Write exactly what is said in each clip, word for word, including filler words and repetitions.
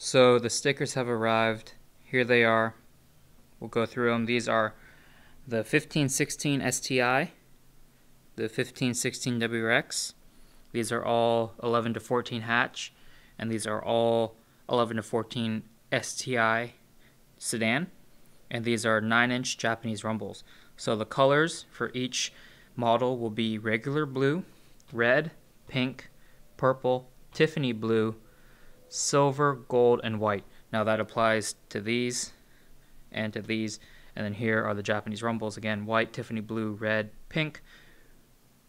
So the stickers have arrived. Here they are. We'll go through them. These are the fifteen sixteen S T I, the fifteen sixteen W R X. These are all eleven to fourteen hatch, and these are all eleven to fourteen S T I sedan, and these are nine inch Japanese rumbles. So the colors for each model will be regular blue, red, pink, purple, Tiffany blue, silver, gold, and white. Now that applies to these and to these, and then here are the Japanese rumbles again: white, Tiffany blue, red, pink,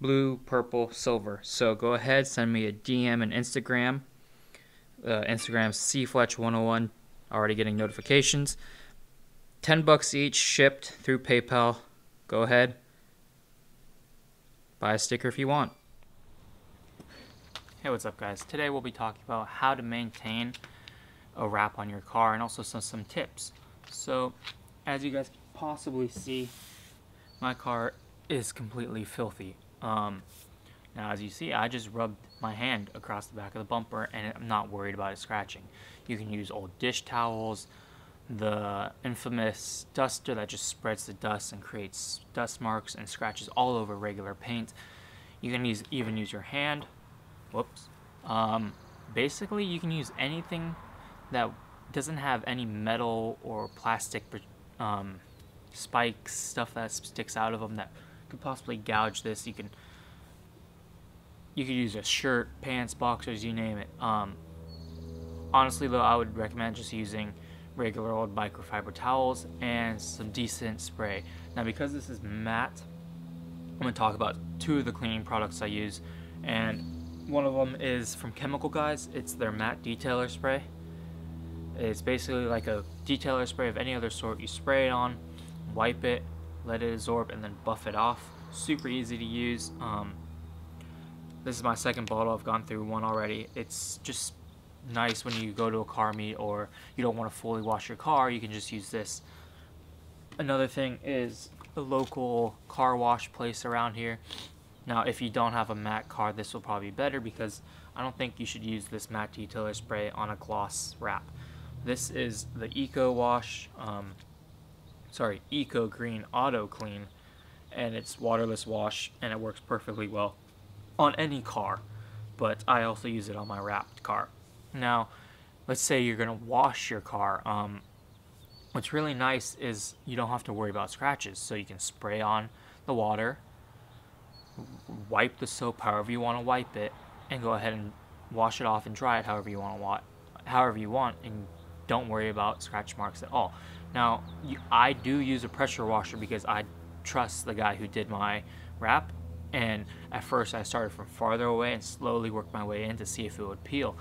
blue, purple, silver. So go ahead, send me a D M and Instagram. Uh, Instagram's C Fletch one oh one. Already getting notifications. ten bucks each, shipped through PayPal. Go ahead, buy a sticker if you want. Hey, what's up guys? Today we'll be talking about how to maintain a wrap on your car and also some, some tips. So as you guys can possibly see, my car is completely filthy. Um, now as you see, I just rubbed my hand across the back of the bumper and I'm not worried about it scratching. You can use old dish towels, the infamous duster that just spreads the dust and creates dust marks and scratches all over regular paint. You can use even use your hand. Whoops. Um, basically, you can use anything that doesn't have any metal or plastic um, spikes, stuff that sticks out of them that could possibly gouge this. You can you could use a shirt, pants, boxers, you name it. Um, honestly, though, I would recommend just using regular old microfiber towels and some decent spray. Now, because this is matte, I'm going to talk about two of the cleaning products I use, and one of them is from Chemical Guys. It's their matte detailer spray. It's basically like a detailer spray of any other sort. You spray it on, wipe it, let it absorb, and then buff it off. Super easy to use. Um, this is my second bottle. I've gone through one already. It's just nice when you go to a car meet or you don't want to fully wash your car. You can just use this. Another thing is the local car wash place around here. Now, if you don't have a matte car, this will probably be better because I don't think you should use this matte detailer spray on a gloss wrap. This is the Eco Wash, um, sorry, Eco Green Auto Clean, and it's waterless wash, and it works perfectly well on any car, but I also use it on my wrapped car. Now, let's say you're going to wash your car. Um, what's really nice is you don't have to worry about scratches, so you can spray on the water, wipe the soap however you want to wipe it, and go ahead and wash it off and dry it however you want to wa however you want, and don't worry about scratch marks at all. Now, you, I do use a pressure washer because I trust the guy who did my wrap, and at first I started from farther away and slowly worked my way in to see if it would peel.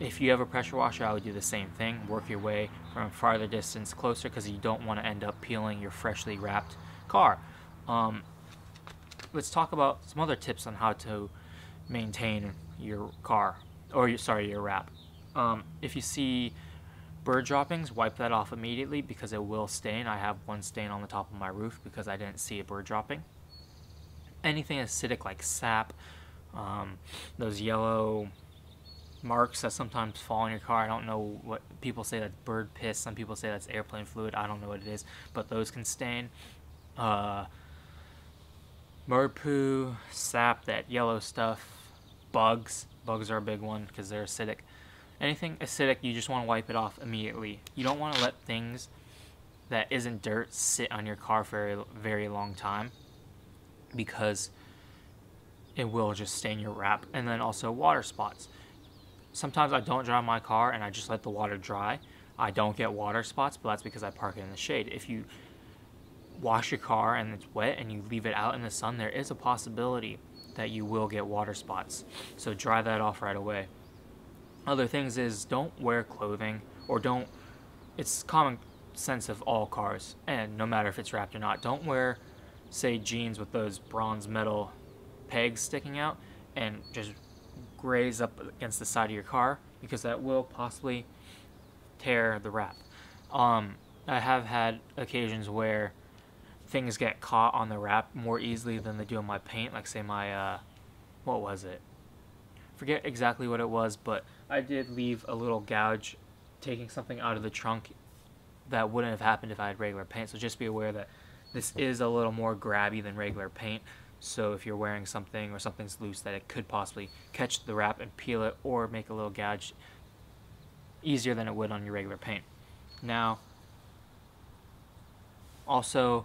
If you have a pressure washer, I would do the same thing. Work your way from a farther distance closer because you don't want to end up peeling your freshly wrapped car. Um, let's talk about some other tips on how to maintain your car, or your, sorry, your wrap. Um, if you see bird droppings, wipe that off immediately because it will stain. I have one stain on the top of my roof because I didn't see a bird dropping. Anything acidic like sap, um, those yellow marks that sometimes fall on your car. I don't know what people say, that's bird piss. Some people say that's airplane fluid. I don't know what it is, but those can stain. Uh, bird poo, sap, that yellow stuff, bugs. Bugs are a big one because they're acidic. Anything acidic, you just want to wipe it off immediately. You don't want to let things that isn't dirt sit on your car for a very, very long time because it will just stain your wrap. And then also water spots. Sometimes I don't dry my car and I just let the water dry. I don't get water spots, but that's because I park it in the shade. If you wash your car and it's wet and you leave it out in the sun, there is a possibility that you will get water spots. So dry that off right away. Other things is don't wear clothing or don't, it's common sense of all cars, and no matter if it's wrapped or not, don't wear, say, jeans with those bronze metal pegs sticking out and just graze up against the side of your car because that will possibly tear the wrap. Um, I have had occasions where things get caught on the wrap more easily than they do on my paint. Like say my, uh, what was it? forget exactly what it was, but I did leave a little gouge taking something out of the trunk that wouldn't have happened if I had regular paint. So just be aware that this is a little more grabby than regular paint. So if you're wearing something or something's loose, that it could possibly catch the wrap and peel it or make a little gouge easier than it would on your regular paint. Now, also,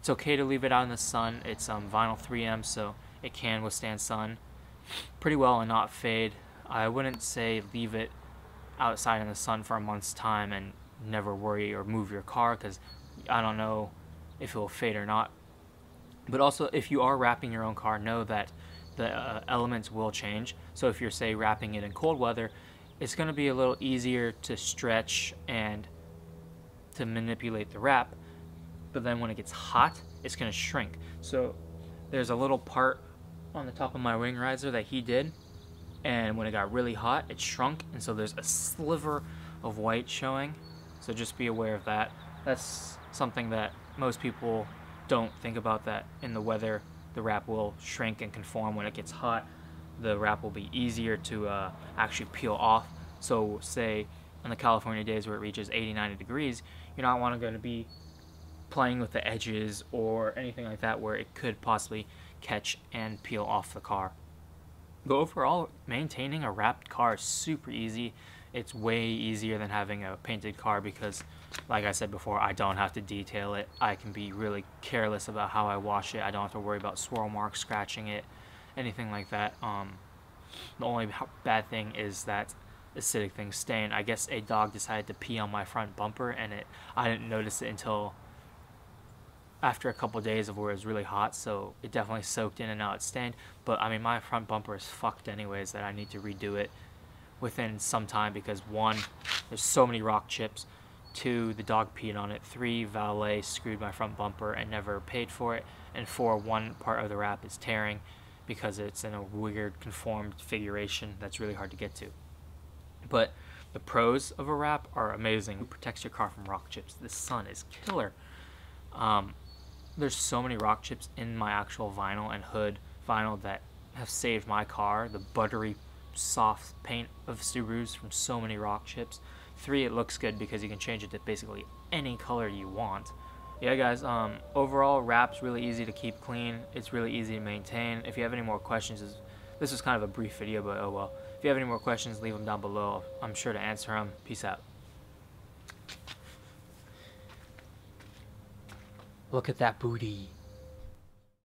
it's okay to leave it out in the sun. It's um, vinyl three M, so it can withstand sun pretty well and not fade. I wouldn't say leave it outside in the sun for a month's time and never worry or move your car, because I don't know if it will fade or not. But also, if you are wrapping your own car, know that the uh, elements will change. So if you're, say, wrapping it in cold weather, it's going to be a little easier to stretch and to manipulate the wrap. But then when it gets hot, it's going to shrink. So there's a little part on the top of my wing riser that he did, and when it got really hot, it shrunk, and so there's a sliver of white showing. So just be aware of that. That's something that most people don't think about, that in the weather, the wrap will shrink and conform. When it gets hot, the wrap will be easier to uh, actually peel off. So say on the California days where it reaches eighty, ninety degrees, you're not want to going to be playing with the edges or anything like that where it could possibly catch and peel off the car. But overall, maintaining a wrapped car is super easy. It's way easier than having a painted car because, like I said before, I don't have to detail it. I can be really careless about how I wash it. I don't have to worry about swirl marks, scratching it, anything like that. Um, the only bad thing is that acidic thing, stain. I guess a dog decided to pee on my front bumper, and it I didn't notice it until after a couple of days of where it was really hot, so it definitely soaked in and out. It stained, but I mean, my front bumper is fucked anyways, that I need to redo it within some time because one, there's so many rock chips, two, the dog peed on it, three, valet screwed my front bumper and never paid for it, and four, one part of the wrap is tearing because it's in a weird conformed configuration that's really hard to get to. But the pros of a wrap are amazing. It protects your car from rock chips. The sun is killer. Um, There's so many rock chips in my actual vinyl and hood vinyl that have saved my car, the buttery soft paint of Subarus, from so many rock chips. Three, it looks good because you can change it to basically any color you want. Yeah guys, um, overall wrap's really easy to keep clean. It's really easy to maintain. If you have any more questions, this was kind of a brief video, but oh well. If you have any more questions, leave them down below. I'm sure to answer them. Peace out. Look at that booty.